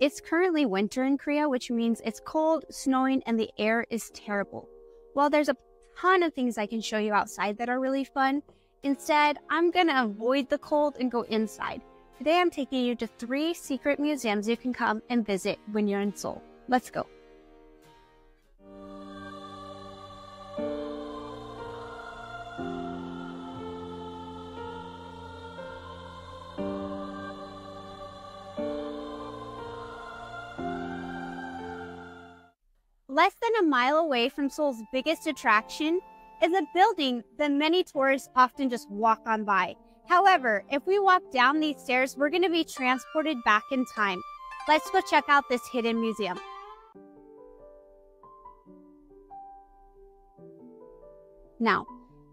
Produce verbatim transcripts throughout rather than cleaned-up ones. It's currently winter in Korea, which means it's cold, snowing, and the air is terrible. While there's a ton of things I can show you outside that are really fun, instead, I'm gonna avoid the cold and go inside. Today, I'm taking you to three secret museums you can come and visit when you're in Seoul. Let's go. Less than a mile away from Seoul's biggest attraction is a building that many tourists often just walk on by. However, if we walk down these stairs, we're going to be transported back in time. Let's go check out this hidden museum. Now,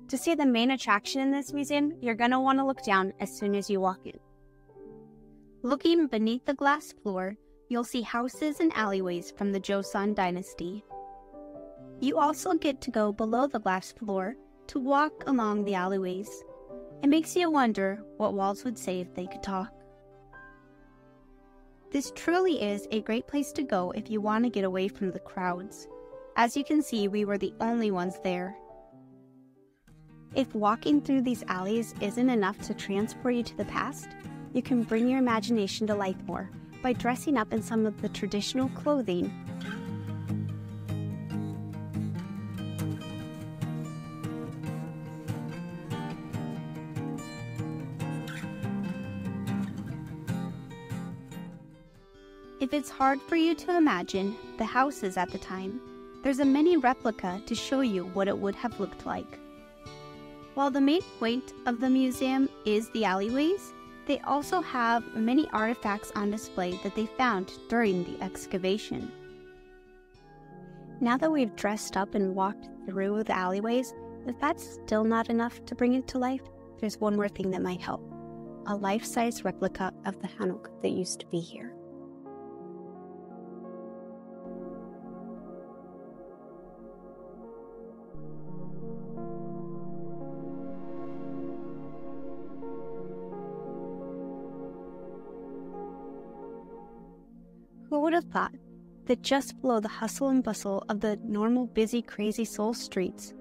to see the main attraction in this museum, you're going to want to look down as soon as you walk in. Looking beneath the glass floor, you'll see houses and alleyways from the Joseon Dynasty. You also get to go below the glass floor to walk along the alleyways. It makes you wonder what walls would say if they could talk. This truly is a great place to go if you want to get away from the crowds. As you can see, we were the only ones there. If walking through these alleys isn't enough to transport you to the past, you can bring your imagination to life more by dressing up in some of the traditional clothing. If it's hard for you to imagine the houses at the time, there's a mini replica to show you what it would have looked like. While the main point of the museum is the alleyways, they also have many artifacts on display that they found during the excavation. Now that we've dressed up and walked through the alleyways, if that's still not enough to bring it to life, there's one more thing that might help. A life-size replica of the Hanok that used to be here. Who would have thought that just below the hustle and bustle of the normal, busy, crazy Seoul streets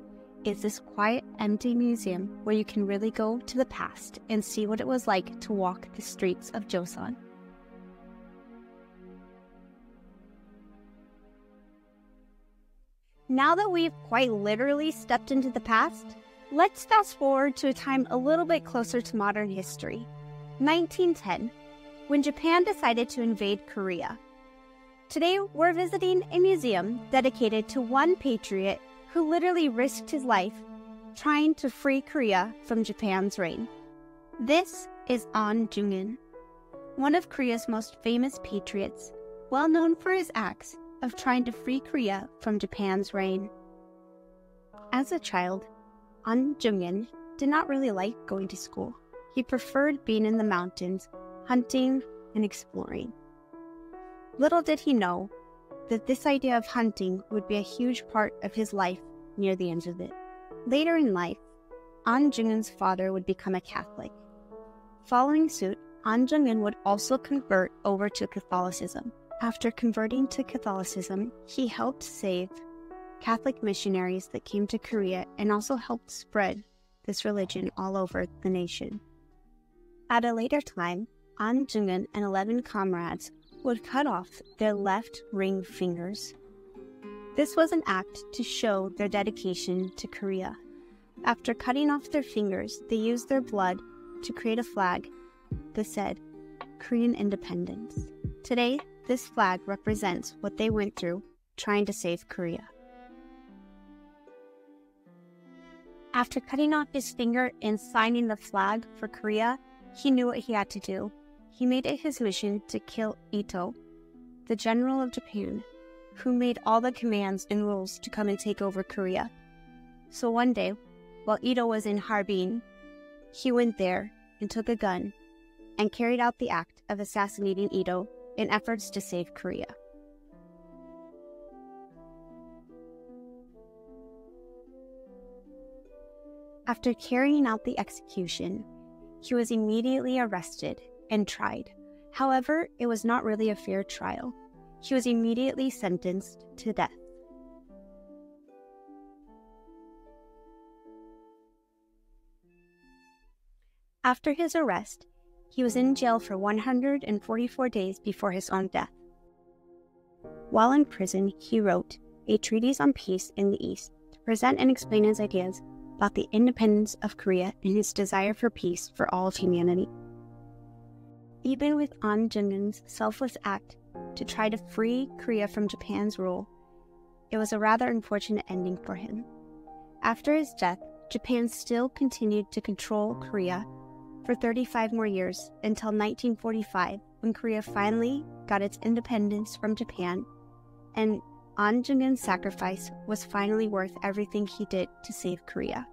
is this quiet, empty museum where you can really go to the past and see what it was like to walk the streets of Joseon. Now that we've quite literally stepped into the past, let's fast forward to a time a little bit closer to modern history, nineteen ten, when Japan decided to invade Korea. Today, we're visiting a museum dedicated to one patriot who literally risked his life trying to free Korea from Japan's reign. This is Ahn Jung-geun, one of Korea's most famous patriots, well known for his acts of trying to free Korea from Japan's reign. As a child, Ahn Jung-geun did not really like going to school. He preferred being in the mountains, hunting and exploring. Little did he know that this idea of hunting would be a huge part of his life near the end of it. Later in life, Ahn Jung-geun's father would become a Catholic. Following suit, Ahn Jung-geun would also convert over to Catholicism. After converting to Catholicism, he helped save Catholic missionaries that came to Korea and also helped spread this religion all over the nation. At a later time, Ahn Jung-geun and eleven comrades would cut off their left ring fingers. This was an act to show their dedication to Korea. After cutting off their fingers, they used their blood to create a flag that said, "Korean independence." Today, this flag represents what they went through trying to save Korea. After cutting off his finger and signing the flag for Korea, he knew what he had to do. He made it his mission to kill Ito, the general of Japan, who made all the commands and rules to come and take over Korea. So one day, while Ito was in Harbin, he went there and took a gun and carried out the act of assassinating Ito in efforts to save Korea. After carrying out the execution, he was immediately arrested and tried. However, it was not really a fair trial. She was immediately sentenced to death. After his arrest, he was in jail for one hundred forty-four days before his own death. While in prison, he wrote a treatise on peace in the East to present and explain his ideas about the independence of Korea and his desire for peace for all of humanity. Even with Ahn Jung-geun's selfless act to try to free Korea from Japan's rule, it was a rather unfortunate ending for him. After his death, Japan still continued to control Korea for thirty-five more years until nineteen forty-five, when Korea finally got its independence from Japan, and Ahn Jung-geun's sacrifice was finally worth everything he did to save Korea.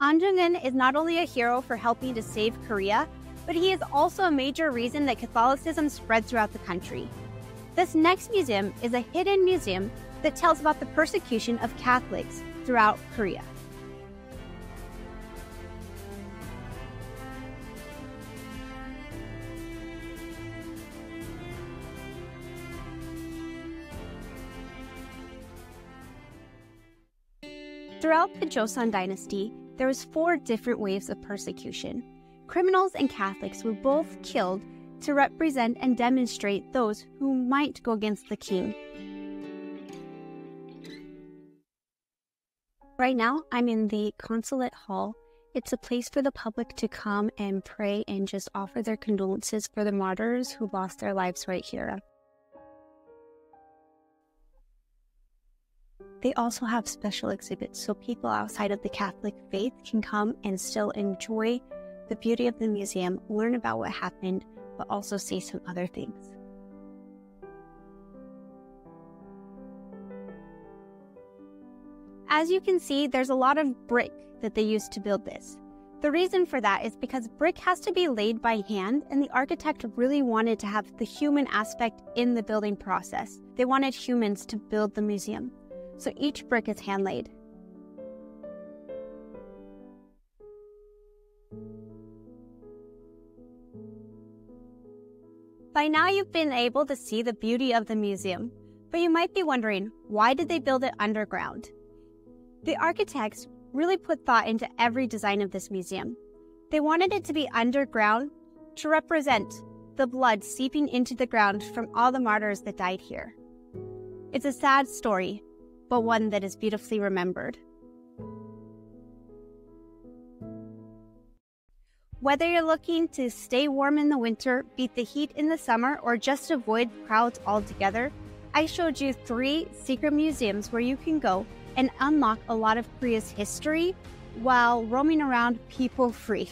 Ahn Jung-geun is not only a hero for helping to save Korea, but he is also a major reason that Catholicism spread throughout the country. This next museum is a hidden museum that tells about the persecution of Catholics throughout Korea. Throughout the Joseon Dynasty, there was four different waves of persecution. Criminals and Catholics were both killed to represent and demonstrate those who might go against the king. Right now, I'm in the Consulate Hall. It's a place for the public to come and pray and just offer their condolences for the martyrs who lost their lives right here. They also have special exhibits, so people outside of the Catholic faith can come and still enjoy the beauty of the museum, learn about what happened, but also see some other things. As you can see, there's a lot of brick that they used to build this. The reason for that is because brick has to be laid by hand, and the architect really wanted to have the human aspect in the building process. They wanted humans to build the museum. So each brick is hand-laid. By now you've been able to see the beauty of the museum, but you might be wondering, why did they build it underground? The architects really put thought into every design of this museum. They wanted it to be underground to represent the blood seeping into the ground from all the martyrs that died here. It's a sad story, but one that is beautifully remembered. Whether you're looking to stay warm in the winter, beat the heat in the summer, or just avoid crowds altogether, I showed you three secret museums where you can go and unlock a lot of Korea's history while roaming around people free.